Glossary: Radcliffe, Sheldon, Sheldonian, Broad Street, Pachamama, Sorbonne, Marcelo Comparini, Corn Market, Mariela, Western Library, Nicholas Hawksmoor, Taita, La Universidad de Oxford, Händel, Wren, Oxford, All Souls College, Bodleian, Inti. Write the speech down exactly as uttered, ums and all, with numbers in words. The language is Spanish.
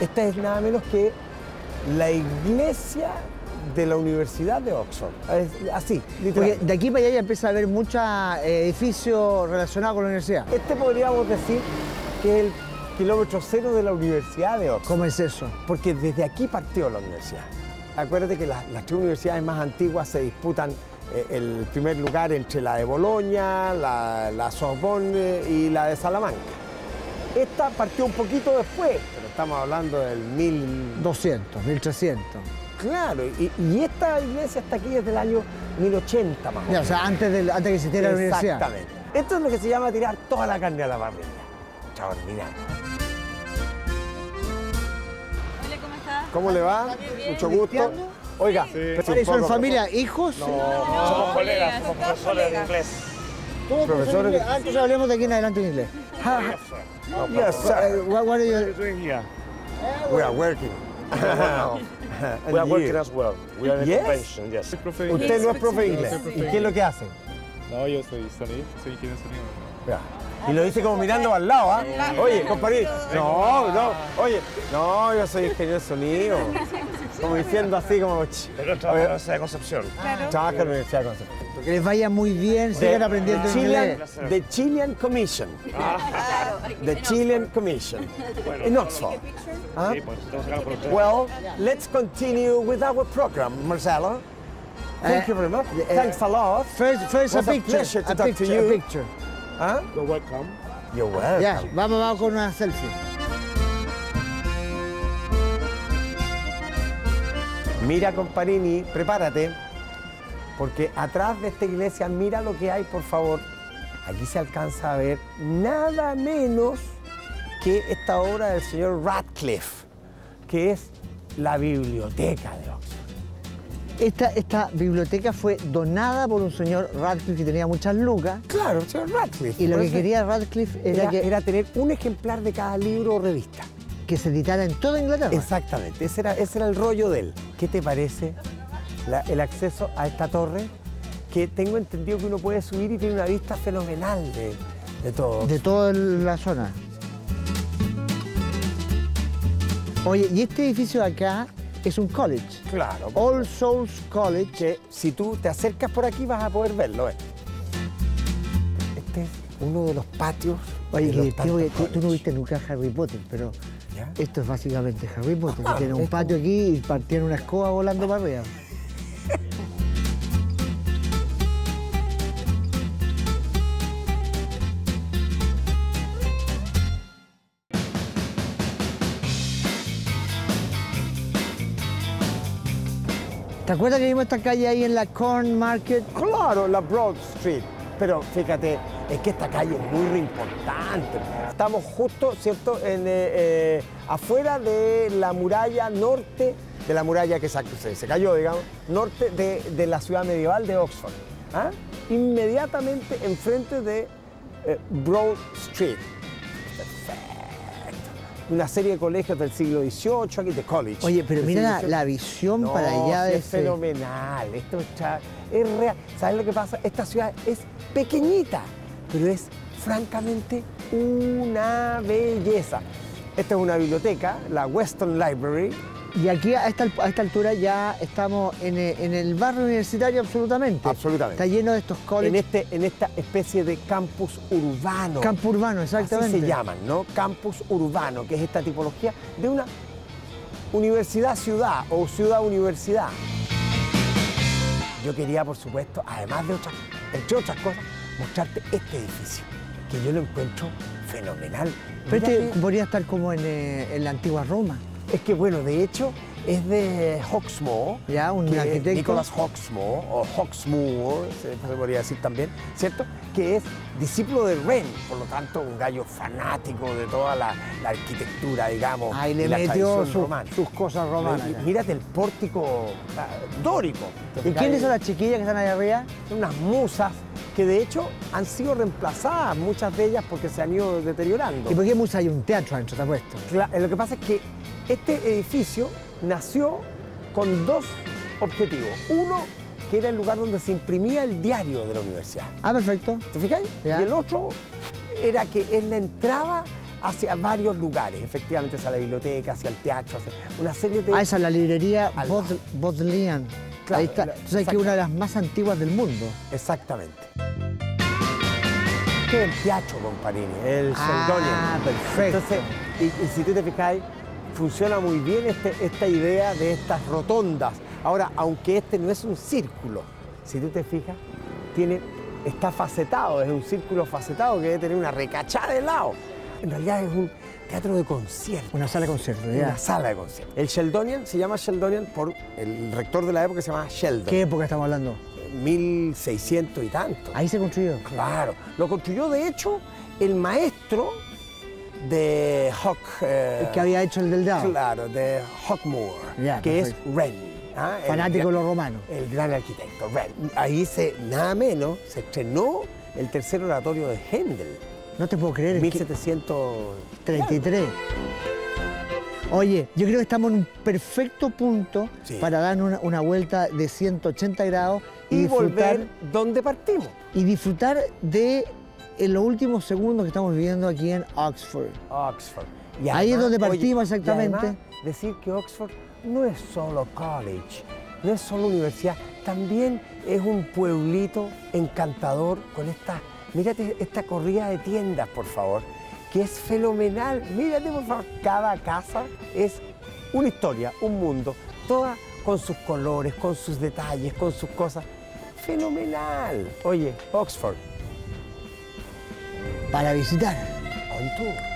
Esta es nada menos que la iglesia de la Universidad de Oxford, así, literal. Porque de aquí para allá ya empieza a haber muchos edificios relacionados con la universidad. Este podríamos decir que es el kilómetro cero de la Universidad de Oxford. ¿Cómo es eso? Porque desde aquí partió la universidad. Acuérdate que las, las tres universidades más antiguas se disputan eh, el primer lugar entre la de Bolonia, la, la Sorbonne y la de Salamanca. Esta partió un poquito después, pero estamos hablando del mil doscientos, mil trescientos. Claro, y, y esta iglesia está aquí desde el año mil ochenta más o menos. Ya, o sea, antes, del, antes que existiera la universidad. Exactamente. Esto es lo que se llama tirar toda la carne a la parrilla. Extraordinario. Hola, ¿cómo estás? ¿Cómo le va? Bien, mucho gusto. ¿Cristiano? Oiga, sí. ¿Son poco, familia, profesor? Hijos? No, no, no, somos colegas, somos profesores de inglés. ¿Todos profesores de inglés? Antes hablemos de aquí en adelante en inglés. Yes, sir. What are you doing here? We are working. We are working as well. We are in yes. Convention, yes. Usted no es profe inglés. ¿Y qué es lo que hace? No, yo soy sonido, soy ingeniero sonido. Y lo dice como mirando al lado, ¿ah? ¿Eh? Oye, compadre, no, no, oye, no, yo soy ingeniero sonido. Como diciendo así, como... Pero trabaja en la Universidad de Concepción. Trabaja en la Universidad de Concepción. Que les vaya muy bien, sigan aprendiendo inglés. The Chilean Commission. The Chilean Commission. In Oxford. Well, let's continue with our program, Marcelo. Thank you very much. Thanks a lot. First, first a picture. A picture. A picture. You're welcome. You're welcome. Yeah, vamos, vamos con una selfie. Mira, comparini, prepárate. Porque atrás de esta iglesia, mira lo que hay, por favor. Aquí se alcanza a ver nada menos que esta obra del señor Radcliffe, que es la biblioteca de Oxford. Esta, esta biblioteca fue donada por un señor Radcliffe que tenía muchas lucas. Claro, el señor Radcliffe. Y lo que quería Radcliffe era, era, que, era tener un ejemplar de cada libro o revista. Que se editara en toda Inglaterra. Exactamente, ese era, ese era el rollo de él. ¿Qué te parece? La, el acceso a esta torre, que tengo entendido que uno puede subir y tiene una vista fenomenal de, de todo. De toda la zona. Oye, y este edificio de acá es un college. Claro. All Souls College. Que si tú te acercas por aquí vas a poder verlo. ¿Eh? Este es uno de los patios. Oye, los tío, tú, tú no viste nunca Harry Potter, pero... ¿Ya? Esto es básicamente Harry Potter. Ah, tiene un patio como... aquí y partieron una escoba volando ah. para arriba. ¿Te acuerdas que vimos esta calle ahí en la Corn Market? Claro, la Broad Street. Pero fíjate, es que esta calle es muy importante. Estamos justo, ¿cierto?, en, eh, eh, afuera de la muralla norte, de la muralla que se, se cayó, digamos, norte de, de la ciudad medieval de Oxford. ¿Ah? Inmediatamente enfrente de eh, Broad Street. Una serie de colegios del siglo dieciocho, aquí de college. Oye, pero mira la, la visión no, para allá de... es ese... fenomenal, esto está, es real. ¿Sabes lo que pasa? Esta ciudad es pequeñita, pero es francamente una belleza. Esta es una biblioteca, la Western Library. Y aquí a esta, a esta altura ya estamos en el, en el barrio universitario absolutamente. Absolutamente. Está lleno de estos colleges. En, este, en esta especie de campus urbano. Campus urbano, exactamente. Así se llaman, ¿no? Campus urbano, que es esta tipología de una universidad-ciudad o ciudad-universidad. Yo quería, por supuesto, además de otras, entre otras cosas, mostrarte este edificio, que yo lo encuentro fenomenal. Pero este que... podría estar como en, eh, en la antigua Roma. Es que, bueno, de hecho, es de Hawksmoor, ya, un arquitecto. Nicholas Hawksmoor, o Hawksmoor, se podría decir también, ¿cierto? Que es discípulo de Wren, por lo tanto, un gallo fanático de toda la, la arquitectura, digamos, ah, y, le y la metió su, sus cosas romanas. Y, mírate el pórtico dórico. ¿Y quiénes son las chiquillas que están allá arriba? Unas musas, que de hecho han sido reemplazadas, muchas de ellas, porque se han ido deteriorando. ¿Y por qué musa hay un teatro dentro, te apuesto? Lo que pasa es que este edificio nació con dos objetivos. Uno, que era el lugar donde se imprimía el diario de la universidad. Ah, perfecto. ¿Te fijáis? Yeah. Y el otro era que es la entrada hacia varios lugares, efectivamente, hacia la biblioteca, hacia el teatro, hacia una serie de... Ah, esa es la librería Bod- Bodleian. Claro, ahí está. Entonces, que es una de las más antiguas del mundo. Exactamente. ¿Qué es el teatro, don Parini? El ah, Sheldonian. Ah, perfecto. Entonces, y, y si tú te fijas, funciona muy bien este, esta idea de estas rotondas. Ahora, aunque este no es un círculo, si tú te fijas, tiene, está facetado, es un círculo facetado que debe tener una recachada de lado. En realidad es un teatro de conciertos. Una sala de conciertos, ya. Una sala de conciertos. El Sheldonian se llama Sheldonian por el rector de la época, se llamaba Sheldon. ¿Qué época estamos hablando? mil seiscientos y tanto. Ahí se construyó. Claro. Lo construyó, de hecho, el maestro de Hawk... Eh, el que había hecho el del dado. Claro, de Hawksmoor, ya, que perfecto. Es Wren. ¿Ah? Fanático de los romanos. El gran arquitecto Wren. Ahí, se, nada menos, se estrenó el tercer oratorio de Händel. No te puedo creer. mil setecientos treinta y tres. Oye, yo creo que estamos en un perfecto punto, sí, para dar una, una vuelta de ciento ochenta grados y, y disfrutar, volver donde partimos. Y disfrutar de en los últimos segundos que estamos viviendo aquí en Oxford. Oxford. Y además, ahí es donde partimos, oye, exactamente. Y además, decir que Oxford no es solo college, no es solo universidad, también es un pueblito encantador con esta... Mírate esta corrida de tiendas, por favor, que es fenomenal. Mírate, por favor, cada casa es una historia, un mundo, toda con sus colores, con sus detalles, con sus cosas. ¡Fenomenal! Oye, Oxford. Para visitar. Con tú.